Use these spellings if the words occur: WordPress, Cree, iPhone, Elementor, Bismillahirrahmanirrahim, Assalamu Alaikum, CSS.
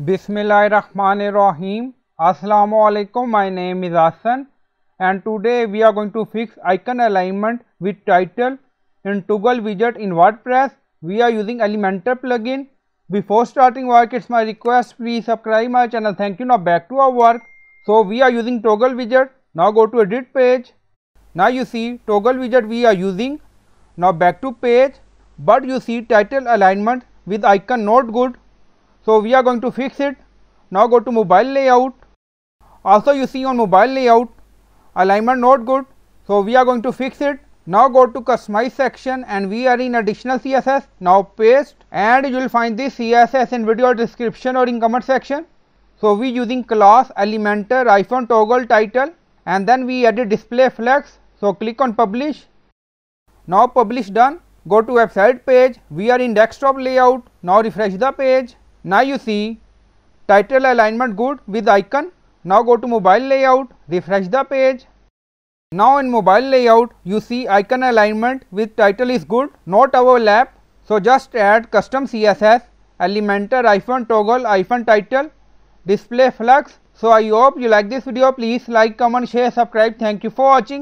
Bismillahirrahmanirrahim. Assalamu Alaikum. My name is Asan and today we are going to fix icon alignment with title in toggle widget in WordPress. We are using Elementor plugin. Before starting work, it's my request, please subscribe my channel. Thank you. Now back to our work. So we are using toggle widget. Now go to edit page. Now you see toggle widget we are using. Now back to page, but you see title alignment with icon not good. So we are going to fix it. Now go to mobile layout. Also you see on mobile layout alignment not good. So we are going to fix it. Now go to customize section and we are in additional CSS. Now paste, and you will find this CSS in video description or in comment section. So we using class Elementor iPhone toggle title, and then we added display flex. So click on publish. Now publish done. Go to website page. We are in desktop layout. Now refresh the page. Now you see title alignment good with icon. Now go to mobile layout, refresh the page. Now in mobile layout you see icon alignment with title is good, not overlap. So just add custom CSS Elementor -toggle -title display flex. So I hope you like this video. Please like, comment, share, subscribe. Thank you for watching.